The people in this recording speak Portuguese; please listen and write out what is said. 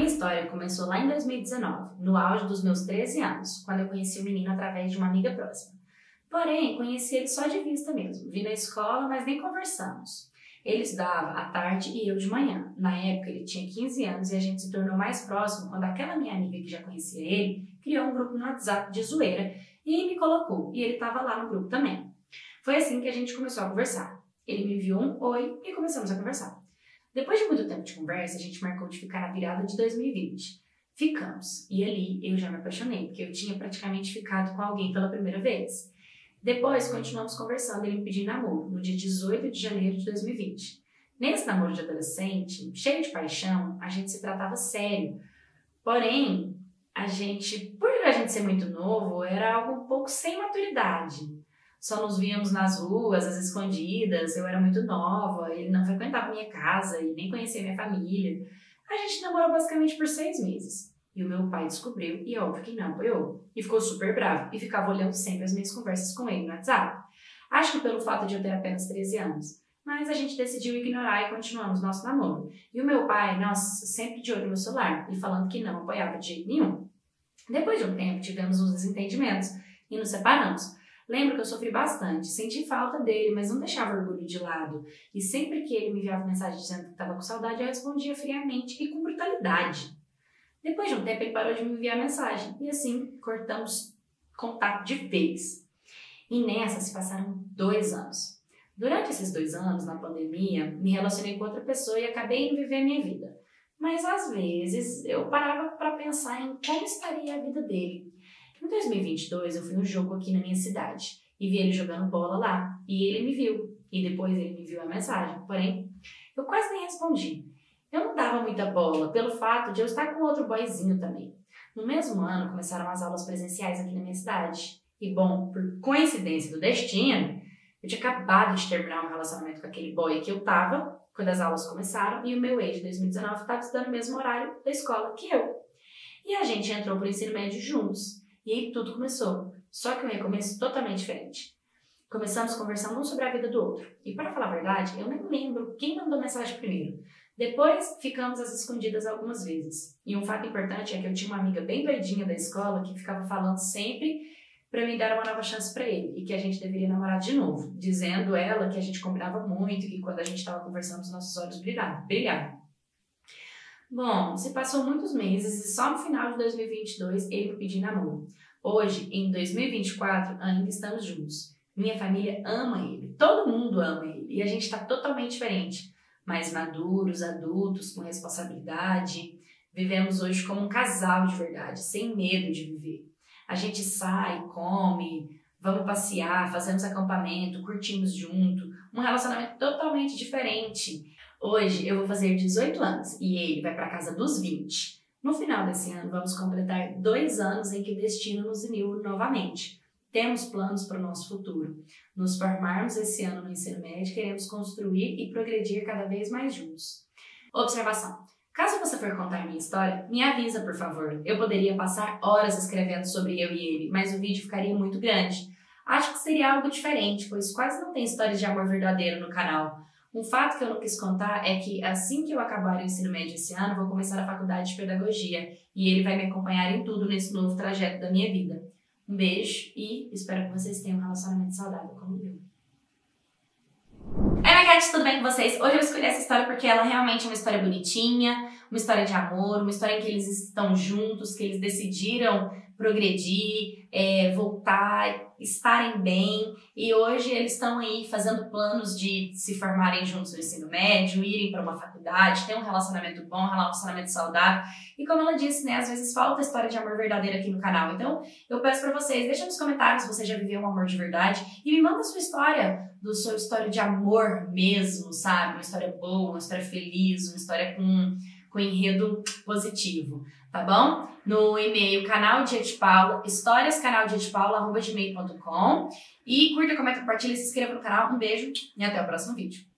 minha história começou lá em 2019, no auge dos meus 13 anos, quando eu conheci o menino através de uma amiga próxima. Porém, conheci ele só de vista mesmo, vi na escola, mas nem conversamos. Ele estudava à tarde e eu de manhã. Na época ele tinha 15 anos e a gente se tornou mais próximo quando aquela minha amiga que já conhecia ele criou um grupo no WhatsApp de zoeira e me colocou, e ele estava lá no grupo também. Foi assim que a gente começou a conversar. Ele me enviou um oi e começamos a conversar. Depois de muito tempo de conversa, a gente marcou de ficar na virada de 2020. Ficamos, e ali eu já me apaixonei, porque eu tinha praticamente ficado com alguém pela primeira vez. Depois continuamos conversando e ele me pediu namoro, no dia 18 de janeiro de 2020. Nesse namoro de adolescente, cheio de paixão, a gente se tratava sério. Porém, por a gente ser muito novo, era algo um pouco sem maturidade. Só nos víamos nas ruas, às escondidas, eu era muito nova, ele não frequentava minha casa e nem conhecia minha família. A gente namorou basicamente por 6 meses. E o meu pai descobriu, e óbvio que não apoiou. E ficou super bravo, e ficava olhando sempre as minhas conversas com ele no WhatsApp. Acho que pelo fato de eu ter apenas 13 anos. Mas a gente decidiu ignorar e continuamos nosso namoro. E o meu pai, nossa, sempre de olho no celular, e falando que não apoiava de jeito nenhum. Depois de um tempo, tivemos uns desentendimentos, e nos separamos. Lembro que eu sofri bastante, senti falta dele, mas não deixava o orgulho de lado. E sempre que ele me enviava mensagem dizendo que estava com saudade, eu respondia friamente e com brutalidade. Depois de um tempo, ele parou de me enviar mensagem, e assim, cortamos contato de vez. E nessa se passaram 2 anos. Durante esses 2 anos, na pandemia, me relacionei com outra pessoa e acabei indo viver a minha vida. Mas, às vezes, eu parava para pensar em como estaria a vida dele. Em 2022, eu fui num jogo aqui na minha cidade, e vi ele jogando bola lá, e ele me viu. E depois ele me enviou a mensagem, porém, eu quase nem respondi. Eu não dava muita bola, pelo fato de eu estar com outro boyzinho também. No mesmo ano, começaram as aulas presenciais aqui na minha cidade. E bom, por coincidência do destino, eu tinha acabado de terminar um relacionamento com aquele boy que eu tava, quando as aulas começaram, e o meu ex de 2019 estava estudando no mesmo horário da escola que eu. E a gente entrou pro ensino médio juntos, e aí tudo começou. Só que um recomeço totalmente diferente. Começamos conversando um sobre a vida do outro. E para falar a verdade, eu nem lembro quem mandou mensagem primeiro. Depois, ficamos às escondidas algumas vezes. E um fato importante é que eu tinha uma amiga bem doidinha da escola que ficava falando sempre para me dar uma nova chance para ele e que a gente deveria namorar de novo, dizendo ela que a gente combinava muito e que quando a gente estava conversando os nossos olhos brilhavam. Bom, se passou muitos meses e só no final de 2022 ele me pediu namoro. Hoje, em 2024, ainda estamos juntos. Minha família ama ele, todo mundo ama ele e a gente está totalmente diferente. Mais maduros, adultos, com responsabilidade. Vivemos hoje como um casal de verdade, sem medo de viver. A gente sai, come, vamos passear, fazemos acampamento, curtimos junto. Um relacionamento totalmente diferente. Hoje eu vou fazer 18 anos e ele vai para casa dos 20. No final desse ano vamos completar 2 anos em que o destino nos uniu novamente. Temos planos para o nosso futuro. Nos formarmos esse ano no ensino médio, queremos construir e progredir cada vez mais juntos. Observação. Caso você for contar minha história, me avisa, por favor. Eu poderia passar horas escrevendo sobre eu e ele, mas o vídeo ficaria muito grande. Acho que seria algo diferente, pois quase não tem histórias de amor verdadeiro no canal. Um fato que eu não quis contar é que assim que eu acabar o ensino médio esse ano, vou começar a faculdade de pedagogia e ele vai me acompanhar em tudo nesse novo trajeto da minha vida. Um beijo e espero que vocês tenham um relacionamento saudável como o meu. Oi, minha Cat, tudo bem com vocês? Hoje eu escolhi essa história porque ela realmente é uma história bonitinha, uma história de amor, uma história em que eles estão juntos, que eles decidiram progredir, voltar, estarem bem. E hoje eles estão aí fazendo planos de se formarem juntos no ensino médio, irem para uma faculdade, ter um relacionamento bom, um relacionamento saudável. E como ela disse, né, às vezes falta história de amor verdadeiro aqui no canal. Então eu peço para vocês, deixa nos comentários se você já viveu um amor de verdade e me manda a sua história, do seu história de amor mesmo, sabe? Uma história boa, uma história feliz, uma história com enredo positivo, tá bom? No e-mail canalDiaDePaula, historiascanaldiadepaula@gmail.com, e curta, comenta, compartilha, se inscreva no canal. Um beijo e até o próximo vídeo.